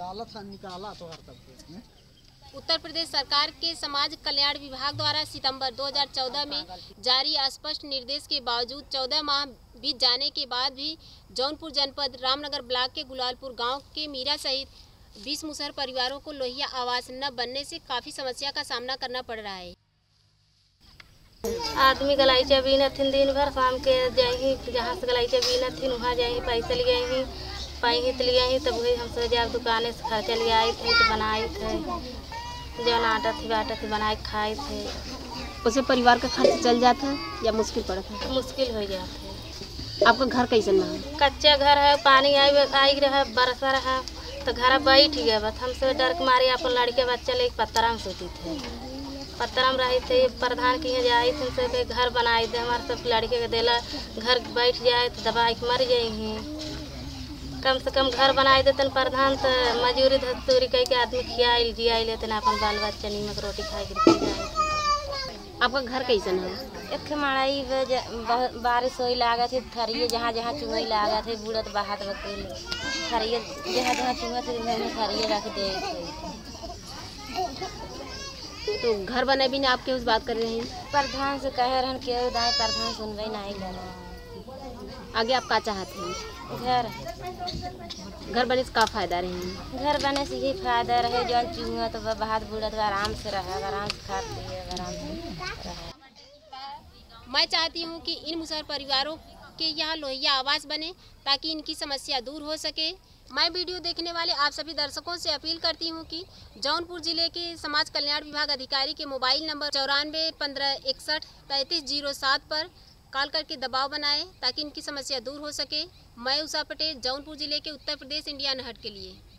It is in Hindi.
निकाला तो उत्तर प्रदेश सरकार के समाज कल्याण विभाग द्वारा सितंबर 2014 में जारी स्पष्ट निर्देश के बावजूद 14 माह बीत जाने के बाद भी जौनपुर जनपद रामनगर ब्लॉक के गुलालपुर गांव के मीरा सहित 20 मुसहर परिवारों को लोहिया आवास न बनने से काफ़ी समस्या का सामना करना पड़ रहा है। आदमी गलाइचा बीन थी दिन भर, शाम के जाही जहाँ से गलाइचा बीन थी वहाँ जाही, पैसा लिया ही पाई तो लिया ही, तब वही हम सोचा दुकान से खर्चा लिया थे तो बनाए थे, जौन आटा थी बनाए खाए थे, उसे परिवार का खर्च चल जाता है या मुश्किल पड़ता है? मुश्किल हो जाता है। आपका घर कैसे ना है? कच्चा घर है, पानी आई रहा, बरसा रहा तो घर बैठ गया। बस हमसे डर के मारे अपन लड़के बच्चा लेके पत्थरा में सोती थे, पत्थरा में रहे थे, प्रधान की जाए थे घर बनाए थे हमारे सब लड़के के देला, घर बैठ जाए तो दबाई के मर जाएंगे। कम से कम घर बनाए देते प्रधान तो मजूरी धस्तूरी कह के आदमी खिया जिया लेते अपन बाल बच्चा नीमक रोटी खाए के। आपका घर कैसन है? एक माड़ाई बारिश होई लागत है, थरिए जहाँ जहाँ चुहई लागत है, बूढ़त बहात बकूल थरिए जहाँ जहाँ चुहत है थरिए रख दे। तो घर बने बिना आपके उस बात कर रहे हैं, प्रधान से कह रहे हैं दाएँ प्रधान सुनवाई नहीं करें। आगे आप क्या चाहते हैं? घर बने से का फायदा रहे? घर बने से यही फायदा रहे, जौन चूंगा तो बहुत बूढ़ा तो आराम से रहे, आराम से खा पिए, आराम से रहे। मैं चाहती हूँ कि इन मुसहर परिवारों के यहाँ लोहिया आवास बने ताकि इनकी समस्या दूर हो सके। मैं वीडियो देखने वाले आप सभी दर्शकों से अपील करती हूं कि जौनपुर जिले के समाज कल्याण विभाग अधिकारी के मोबाइल नंबर 9415613307 पर कॉल करके दबाव बनाएं ताकि इनकी समस्या दूर हो सके। मैं उषा पटेल, जौनपुर जिले के उत्तर प्रदेश इंडिया नहट के लिए।